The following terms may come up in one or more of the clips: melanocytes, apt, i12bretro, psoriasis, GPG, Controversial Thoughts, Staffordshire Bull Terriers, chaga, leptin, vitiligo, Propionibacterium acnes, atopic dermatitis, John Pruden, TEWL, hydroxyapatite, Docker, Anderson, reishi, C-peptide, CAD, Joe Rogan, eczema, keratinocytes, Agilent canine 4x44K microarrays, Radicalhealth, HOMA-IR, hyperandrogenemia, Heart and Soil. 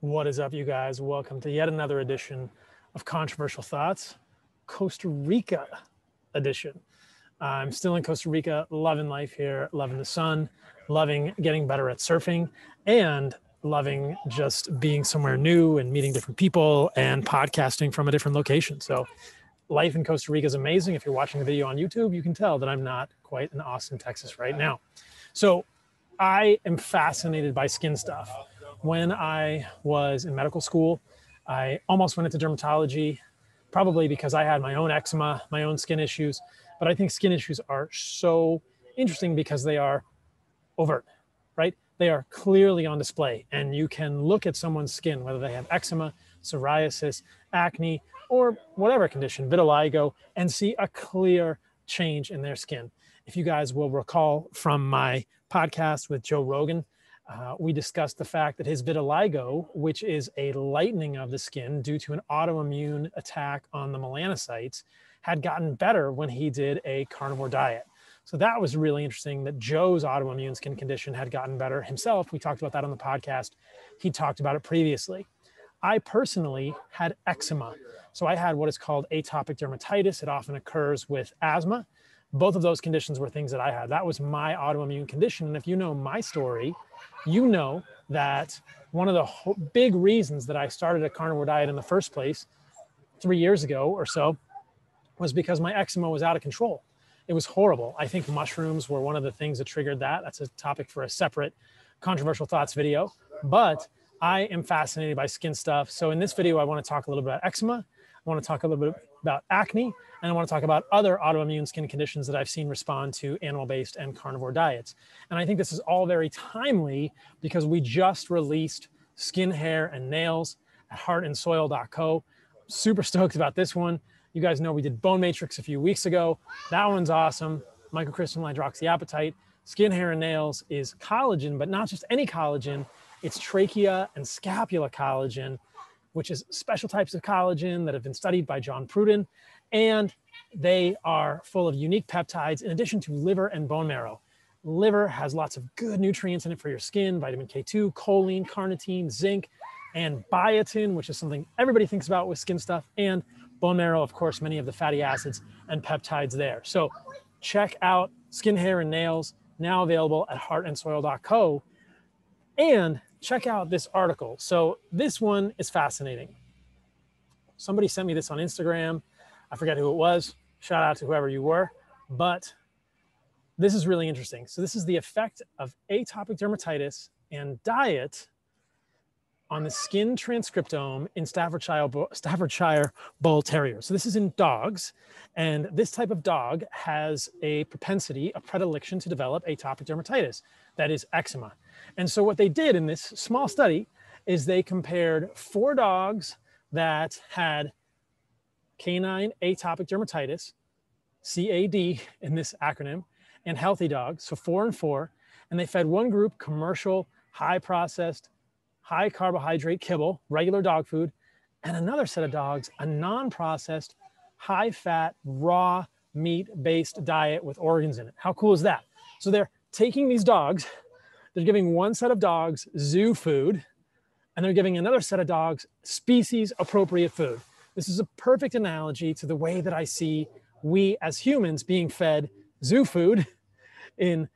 What is up, you guys? Welcome to yet another edition of Controversial Thoughts, Costa Rica edition. I'm still in Costa Rica, loving life here, loving the sun, loving getting better at surfing, and loving just being somewhere new and meeting different people and podcasting from a different location. So life in Costa Rica is amazing. If you're watching the video on YouTube, you can tell that I'm not quite in Austin, Texas right now. So I am fascinated by skin stuff. When I was in medical school, I almost went into dermatology, probably because I had my own eczema, my own skin issues. But I think skin issues are so interesting because they are overt, right? They are clearly on display, and you can look at someone's skin, whether they have eczema, psoriasis, acne, or whatever condition, vitiligo, and see a clear change in their skin. If you guys will recall from my podcast with Joe Rogan, we discussed the fact that his vitiligo, which is a lightening of the skin due to an autoimmune attack on the melanocytes, had gotten better when he did a carnivore diet. So that was really interesting that Joe's autoimmune skin condition had gotten better himself. We talked about that on the podcast. He talked about it previously. I personally had eczema. So I had what is called atopic dermatitis. It often occurs with asthma. Both of those conditions were things that I had. That was my autoimmune condition. And if you know my story, you know that one of the big reasons that I started a carnivore diet in the first place 3 years ago or so was because my eczema was out of control. It was horrible. I think mushrooms were one of the things that triggered that. That's a topic for a separate Controversial Thoughts video. But I am fascinated by skin stuff. So in this video, I want to talk a little bit about eczema. I want to talk a little bit about acne, and I want to talk about other autoimmune skin conditions that I've seen respond to animal-based and carnivore diets. And I think this is all very timely because we just released Skin, Hair, and Nails at heartandsoil.co. Super stoked about this one. You guys know we did Bone Matrix a few weeks ago. That one's awesome. Microcrystalline hydroxyapatite. Skin, Hair, and Nails is collagen, but not just any collagen. It's trachea and scapula collagen, which is special types of collagen that have been studied by John Pruden. And they are full of unique peptides in addition to liver and bone marrow. Liver has lots of good nutrients in it for your skin, vitamin K2, choline, carnitine, zinc, and biotin, which is something everybody thinks about with skin stuff. And bone marrow, of course, many of the fatty acids and peptides there. So check out Skin, Hair, and Nails, now available at heartandsoil.co. And check out this article. So this one is fascinating. Somebody sent me this on Instagram. I forget who it was. Shout out to whoever you were. But this is really interesting. So this is the effect of atopic dermatitis and diet on the skin transcriptome in Staffordshire Bull Terriers. So this is in dogs. And this type of dog has a propensity, a predilection to develop atopic dermatitis. That is eczema. And so what they did in this small study is they compared 4 dogs that had canine atopic dermatitis, CAD in this acronym, and healthy dogs, so 4 and 4. And they fed one group commercial, high processed, high carbohydrate kibble, regular dog food, and another set of dogs, a non-processed, high fat, raw meat-based diet with organs in it. How cool is that? So they're taking these dogs, they're giving one set of dogs zoo food, and they're giving another set of dogs species-appropriate food. This is a perfect analogy to the way that I see we as humans being fed zoo food in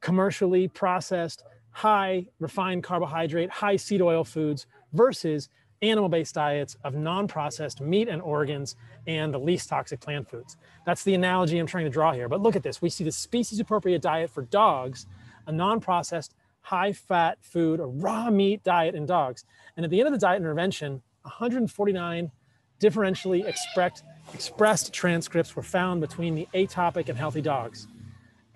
commercially processed, high refined carbohydrate, high seed oil foods versus animal-based diets of non-processed meat and organs and the least toxic plant foods. That's the analogy I'm trying to draw here. But look at this. We see the species-appropriate diet for dogs, a non-processed, high-fat food, a raw meat diet in dogs. And at the end of the diet intervention, 149 differentially expressed transcripts were found between the atopic and healthy dogs.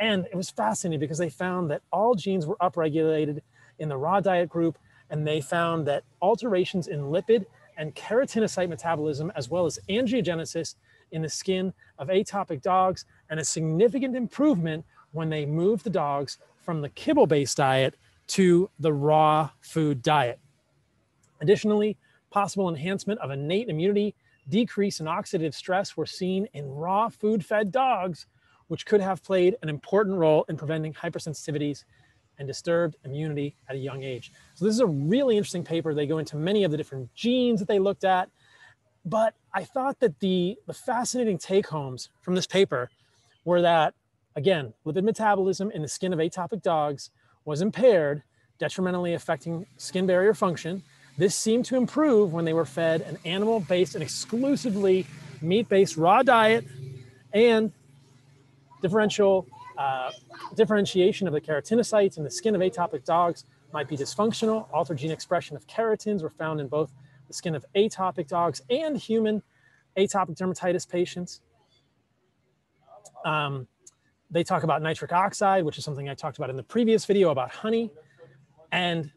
And it was fascinating because they found that all genes were upregulated in the raw diet group, and they found that alterations in lipid and keratinocyte metabolism, as well as angiogenesis in the skin of atopic dogs, and a significant improvement when they moved the dogs from the kibble-based diet to the raw food diet. Additionally, possible enhancement of innate immunity, decrease in oxidative stress were seen in raw food-fed dogs, which could have played an important role in preventing hypersensitivities and disturbed immunity at a young age. So this is a really interesting paper. They go into many of the different genes that they looked at. But I thought that the fascinating take homes from this paper were that, again, lipid metabolism in the skin of atopic dogs was impaired, detrimentally affecting skin barrier function. This seemed to improve when they were fed an animal-based and exclusively meat-based raw diet and differentiation of the keratinocytes in the skin of atopic dogs might be dysfunctional. Altered gene expression of keratins were found in both the skin of atopic dogs and human atopic dermatitis patients. They talk about nitric oxide, which is something I talked about in the previous video about honey, and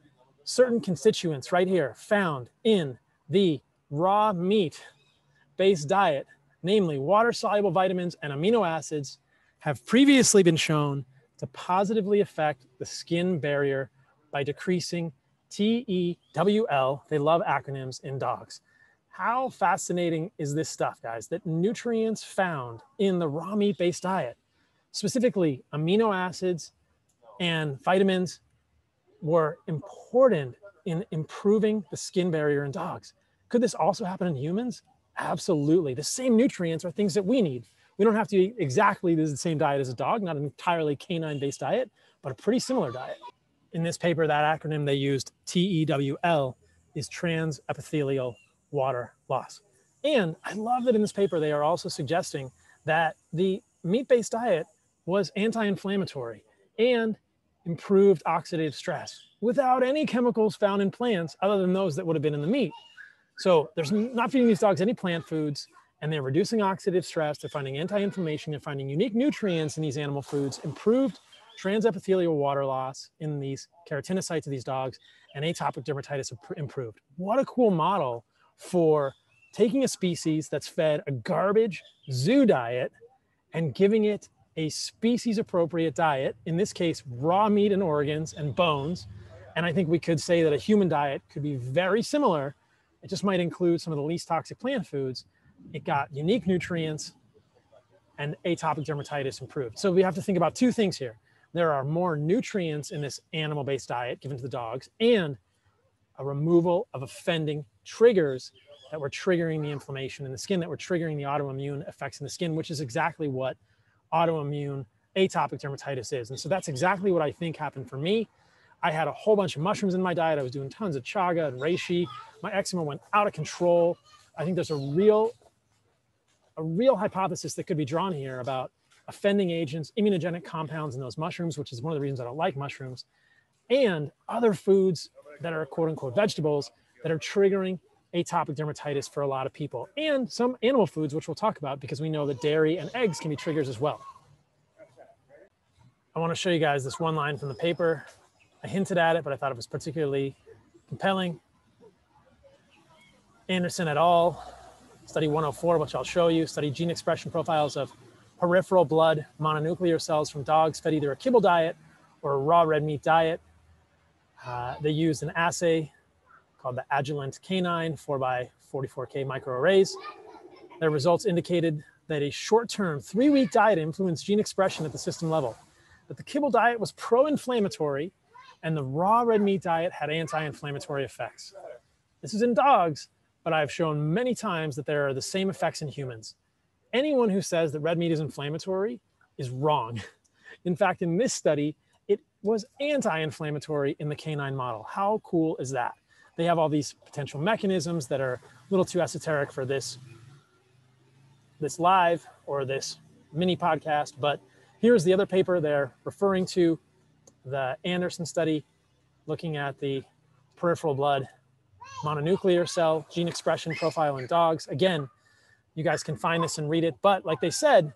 certain constituents right here found in the raw meat-based diet, namely water-soluble vitamins and amino acids, have previously been shown to positively affect the skin barrier by decreasing TEWL, they love acronyms, in dogs. How fascinating is this stuff, guys, that nutrients found in the raw meat-based diet, specifically amino acids and vitamins, were important in improving the skin barrier in dogs. Could this also happen in humans? Absolutely. The same nutrients are things that we need. We don't have to eat exactly the same diet as a dog, not an entirely canine-based diet, but a pretty similar diet. In this paper, that acronym they used, TEWL, is trans epithelial water loss. And I love that in this paper, they are also suggesting that the meat-based diet was anti-inflammatory and improved oxidative stress without any chemicals found in plants other than those that would have been in the meat. So there's not feeding these dogs any plant foods, and they're reducing oxidative stress, they're finding anti-inflammation, they're finding unique nutrients in these animal foods, improved trans epithelial water loss in these keratinocytes of these dogs, and atopic dermatitis improved. What a cool model for taking a species that's fed a garbage zoo diet and giving it a species-appropriate diet, in this case, raw meat and organs and bones. And I think we could say that a human diet could be very similar. It just might include some of the least toxic plant foods. It got unique nutrients and atopic dermatitis improved. So we have to think about two things here. There are more nutrients in this animal-based diet given to the dogs and a removal of offending triggers that were triggering the inflammation in the skin, that were triggering the autoimmune effects in the skin, which is exactly what autoimmune atopic dermatitis is. And so that's exactly what I think happened for me. I had a whole bunch of mushrooms in my diet. I was doing tons of chaga and reishi. My eczema went out of control. I think there's a real hypothesis that could be drawn here about offending agents, immunogenic compounds in those mushrooms, which is one of the reasons I don't like mushrooms, and other foods that are quote unquote vegetables that are triggering atopic dermatitis for a lot of people, and some animal foods, which we'll talk about because we know that dairy and eggs can be triggers as well. I want to show you guys this one line from the paper. I hinted at it, but I thought it was particularly compelling. Anderson et al., study 104, which I'll show you, study gene expression profiles of peripheral blood mononuclear cells from dogs fed either a kibble diet or a raw red meat diet. They used an assay called the Agilent canine 4x44K microarrays. Their results indicated that a short-term 3-week diet influenced gene expression at the system level, that the kibble diet was pro-inflammatory and the raw red meat diet had anti-inflammatory effects. This is in dogs, but I've shown many times that there are the same effects in humans. Anyone who says that red meat is inflammatory is wrong. In fact, in this study, it was anti-inflammatory in the canine model. How cool is that? They have all these potential mechanisms that are a little too esoteric for this live or this mini podcast, but here's the other paper they're referring to, the Anderson study, looking at the peripheral blood mononuclear cell gene expression profile in dogs. Again, you guys can find this and read it, but like they said,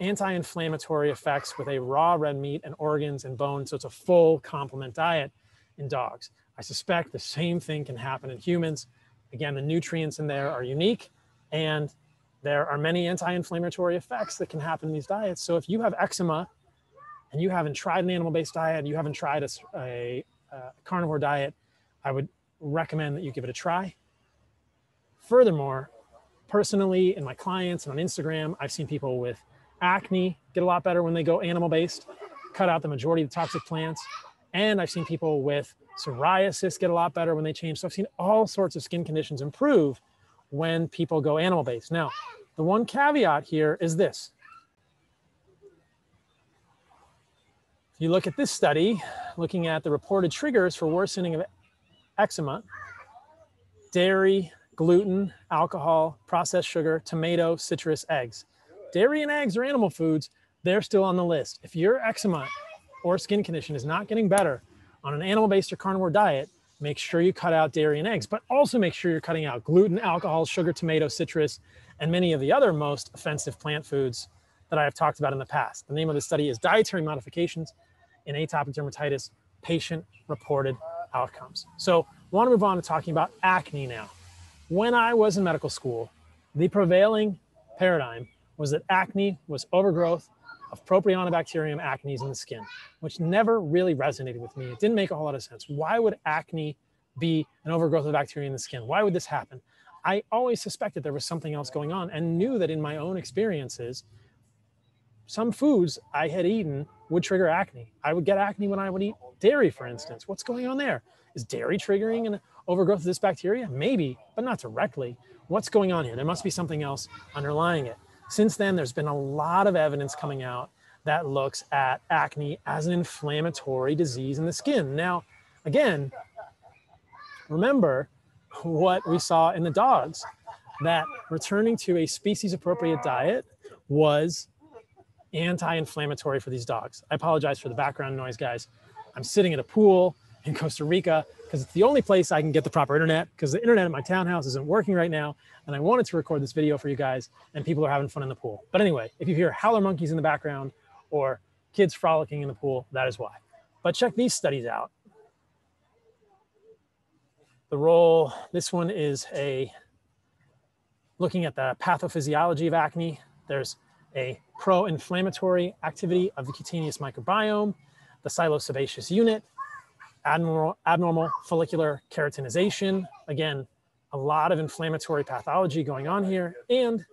anti-inflammatory effects with a raw red meat and organs and bone, so it's a full complement diet in dogs. I suspect the same thing can happen in humans. Again, the nutrients in there are unique, and there are many anti-inflammatory effects that can happen in these diets. So if you have eczema and you haven't tried an animal-based diet, you haven't tried a carnivore diet, I would recommend that you give it a try. Furthermore, personally, in my clients and on Instagram, I've seen people with acne get a lot better when they go animal-based, cut out the majority of the toxic plants, And I've seen people with psoriasis get a lot better when they change. So I've seen all sorts of skin conditions improve when people go animal-based. Now, the one caveat here is this. If you look at this study, looking at the reported triggers for worsening of eczema, dairy, gluten, alcohol, processed sugar, tomato, citrus, eggs. Dairy and eggs are animal foods. They're still on the list. If your eczema or skin condition is not getting better on an animal-based or carnivore diet, make sure you cut out dairy and eggs, but also make sure you're cutting out gluten, alcohol, sugar, tomato, citrus, and many of the other most offensive plant foods that I have talked about in the past. The name of the study is Dietary Modifications in Atopic Dermatitis Patient-Reported Outcomes. So I want to move on to talking about acne now. When I was in medical school, the prevailing paradigm was that acne was overgrowth of Propionibacterium acnes in the skin, which never really resonated with me. It didn't make a whole lot of sense. Why would acne be an overgrowth of bacteria in the skin? Why would this happen? I always suspected there was something else going on and knew that in my own experiences, some foods I had eaten would trigger acne. I would get acne when I would eat dairy, for instance. What's going on there? Is dairy triggering an overgrowth of this bacteria? Maybe, but not directly. What's going on here? There must be something else underlying it. Since then, there's been a lot of evidence coming out that looks at acne as an inflammatory disease in the skin. Now, again, remember what we saw in the dogs, that returning to a species-appropriate diet was anti-inflammatory for these dogs. I apologize for the background noise, guys. I'm sitting at a pool in Costa Rica because it's the only place I can get the proper internet, because the internet at my townhouse isn't working right now, and I wanted to record this video for you guys, and people are having fun in the pool. But anyway, if you hear howler monkeys in the background or kids frolicking in the pool, that is why. But check these studies out. The role, this one is looking at the pathophysiology of acne. There's a pro-inflammatory activity of the cutaneous microbiome, the pilosebaceous unit, abnormal follicular keratinization. Again, a lot of inflammatory pathology going on here. And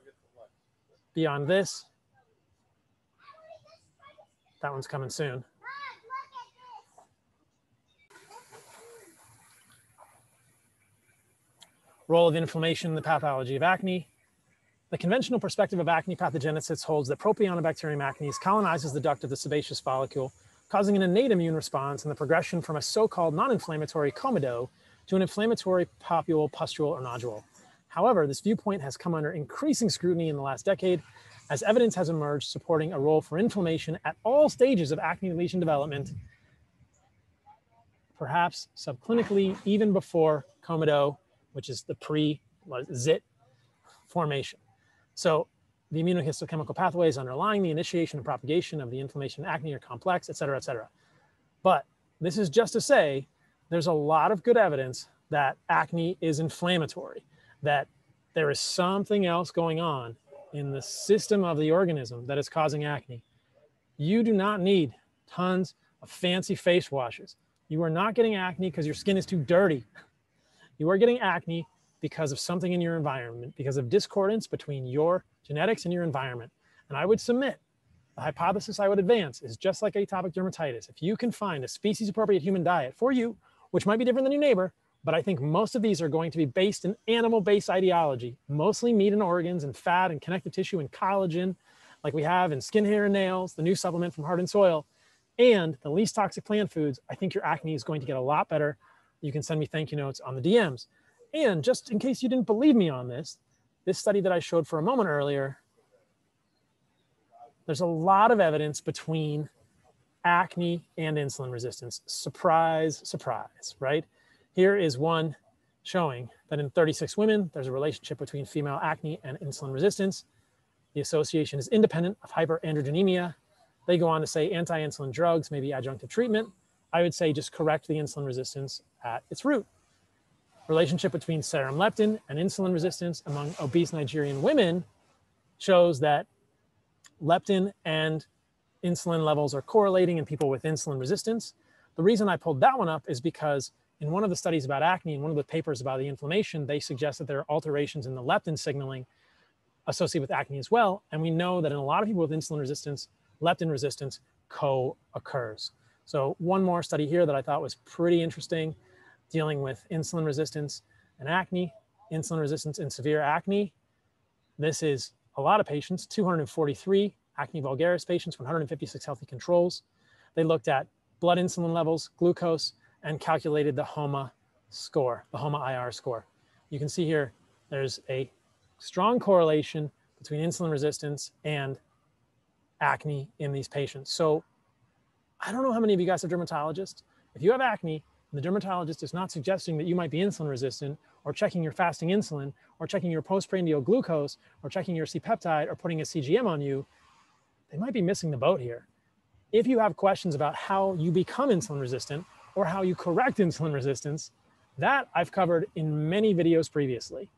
beyond this, that one's coming soon. Role of inflammation in the pathology of acne. The conventional perspective of acne pathogenesis holds that Propionibacterium acnes colonizes the duct of the sebaceous follicle, causing an innate immune response and the progression from a so-called non-inflammatory comedo to an inflammatory papule, pustule, or nodule. However, this viewpoint has come under increasing scrutiny in the last decade as evidence has emerged supporting a role for inflammation at all stages of acne lesion development, perhaps subclinically even before comedo, which is the pre-zit formation. So the immunohistochemical pathways underlying the initiation and propagation of the inflammation and acne are complex, et cetera, et cetera. But this is just to say, there's a lot of good evidence that acne is inflammatory, that there is something else going on in the system of the organism that is causing acne. You do not need tons of fancy face washes. You are not getting acne because your skin is too dirty. You are getting acne because of something in your environment, because of discordance between your genetics and your environment. And I would submit, the hypothesis I would advance is just like atopic dermatitis. If you can find a species-appropriate human diet for you, which might be different than your neighbor, but I think most of these are going to be based in animal-based ideology, mostly meat and organs and fat and connective tissue and collagen, like we have in Skin, Hair, and Nails, the new supplement from Heart and Soil, and the least toxic plant foods. I think your acne is going to get a lot better. You can send me thank you notes on the DMs. And just in case you didn't believe me on this, this study that I showed for a moment earlier, there's a lot of evidence between acne and insulin resistance. Surprise, surprise, right? Here is one showing that in 36 women, there's a relationship between female acne and insulin resistance. The association is independent of hyperandrogenemia. They go on to say anti-insulin drugs may be adjunctive treatment. I would say just correct the insulin resistance at its root. Relationship between serum leptin and insulin resistance among obese Nigerian women shows that leptin and insulin levels are correlating in people with insulin resistance. The reason I pulled that one up is because in one of the studies about acne, in one of the papers about the inflammation, they suggest that there are alterations in the leptin signaling associated with acne as well. And we know that in a lot of people with insulin resistance, leptin resistance co-occurs. So one more study here that I thought was pretty interesting, dealing with insulin resistance and acne, insulin resistance and severe acne. This is a lot of patients, 243 acne vulgaris patients, 156 healthy controls. They looked at blood insulin levels, glucose, and calculated the HOMA score, the HOMA-IR score. You can see here, there's a strong correlation between insulin resistance and acne in these patients. So I don't know how many of you guys are dermatologists. If you have acne and the dermatologist is not suggesting that you might be insulin resistant or checking your fasting insulin or checking your postprandial glucose or checking your C-peptide or putting a CGM on you, they might be missing the boat here. If you have questions about how you become insulin resistant or how you correct insulin resistance, that I've covered in many videos previously.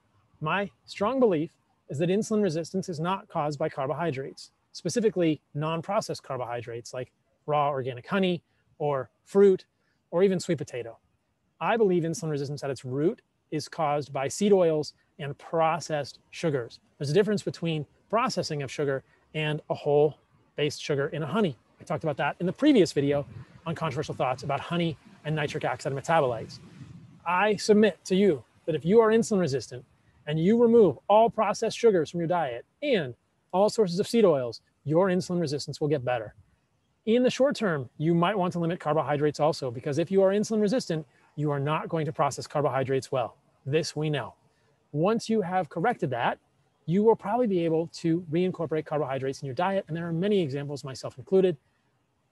My strong belief is that insulin resistance is not caused by carbohydrates, specifically non-processed carbohydrates like raw organic honey or fruit or even sweet potato. I believe insulin resistance at its root is caused by seed oils and processed sugars. There's a difference between processing of sugar and a whole-based sugar in a honey. I talked about that in the previous video on Controversial Thoughts about honey and nitric oxide metabolites. I submit to you that if you are insulin resistant and you remove all processed sugars from your diet and all sources of seed oils, your insulin resistance will get better. In the short term, you might want to limit carbohydrates also, because if you are insulin resistant, you are not going to process carbohydrates well. This we know. Once you have corrected that, you will probably be able to reincorporate carbohydrates in your diet. And there are many examples, myself included,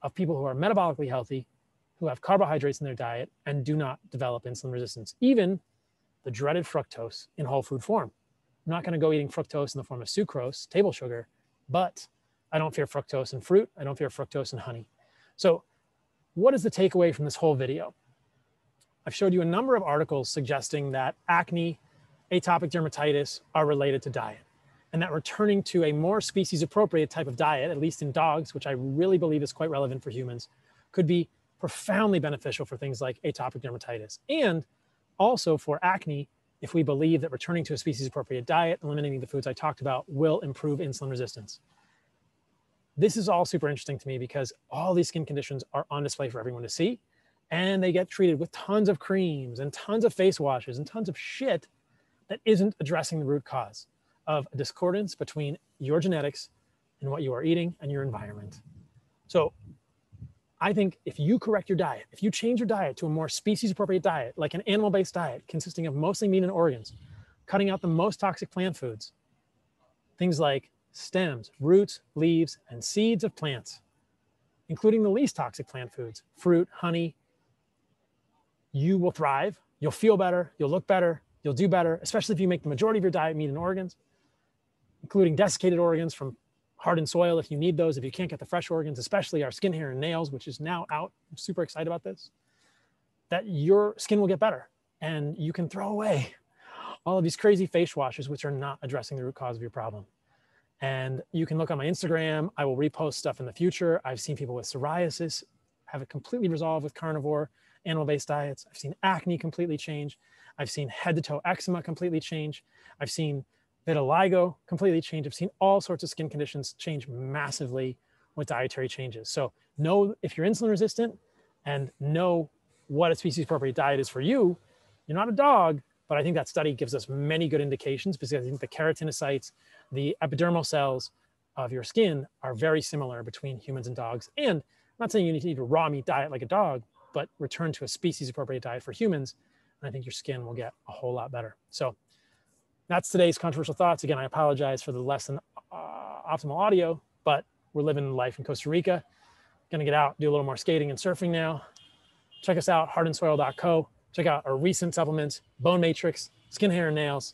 of people who are metabolically healthy, who have carbohydrates in their diet and do not develop insulin resistance, even the dreaded fructose in whole food form. I'm not going to go eating fructose in the form of sucrose, table sugar, but I don't fear fructose in fruit. I don't fear fructose in honey. So what is the takeaway from this whole video? I've showed you a number of articles suggesting that acne, atopic dermatitis are related to diet, and that returning to a more species-appropriate type of diet, at least in dogs, which I really believe is quite relevant for humans, could be profoundly beneficial for things like atopic dermatitis, and also for acne, if we believe that returning to a species-appropriate diet, eliminating the foods I talked about, will improve insulin resistance. This is all super interesting to me because all these skin conditions are on display for everyone to see, and they get treated with tons of creams and tons of face washes and tons of shit that isn't addressing the root cause of a discordance between your genetics and what you are eating and your environment. So I think if you correct your diet, if you change your diet to a more species-appropriate diet, like an animal-based diet consisting of mostly meat and organs, cutting out the most toxic plant foods, things like stems, roots, leaves, and seeds of plants, including the least toxic plant foods, fruit, honey, you will thrive, you'll feel better, you'll look better, you'll do better, especially if you make the majority of your diet meat and organs, including desiccated organs from Heart and Soil if you need those, if you can't get the fresh organs, especially our skin, hair, and nails, which is now out. I'm super excited about this, that your skin will get better and you can throw away all of these crazy face washes, which are not addressing the root cause of your problem. And you can look on my Instagram. I will repost stuff in the future. I've seen people with psoriasis have it completely resolved with carnivore, animal-based diets. I've seen acne completely change. I've seen head-to-toe eczema completely change. I've seen vitiligo completely change. I've seen all sorts of skin conditions change massively with dietary changes. So know if you're insulin resistant and know what a species-appropriate diet is for you. You're not a dog, but I think that study gives us many good indications because I think the keratinocytes, the epidermal cells of your skin are very similar between humans and dogs. And I'm not saying you need to eat a raw meat diet like a dog, but return to a species-appropriate diet for humans, and I think your skin will get a whole lot better. So that's today's Controversial Thoughts. Again, I apologize for the less than optimal audio, but we're living life in Costa Rica. Gonna get out, do a little more skating and surfing now. Check us out, heartandsoil.co. Check out our recent supplements, bone matrix, skin, hair, and nails.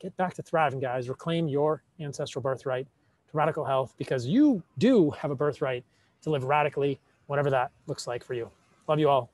Get back to thriving, guys. Reclaim your ancestral birthright to radical health because you do have a birthright to live radically, whatever that looks like for you. Love you all.